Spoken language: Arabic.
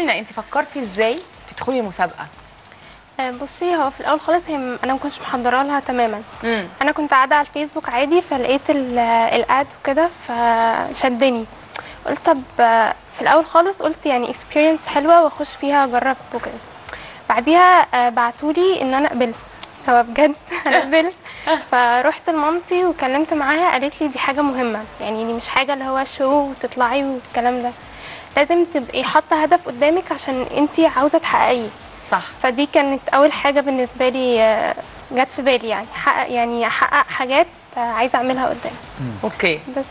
انت فكرتي ازاي تدخلي المسابقه؟ بصي، هو في الاول خالص انا ما كنتش محضره لها تماما. انا كنت قاعده على الفيسبوك عادي، فلقيت الاد وكده فشدني. قلت طب في الاول خالص قلت يعني اكسبيرينس حلوه واخش فيها اجرب وكده. بعديها بعتولي ان انا قبلت، هو بجد انا قبلت. فروحت لمامتي وكلمت معاها، قالت لي دي حاجه مهمه، يعني دي مش حاجه اللي هو شو وتطلعي والكلام ده، لازم تبقي حاطه هدف قدامك عشان انتي عاوزه تحققيه. صح. فدي كانت اول حاجه بالنسبه لي جت في بالي، يعني احقق حاجات عايزه اعملها قدام. اوكي. بس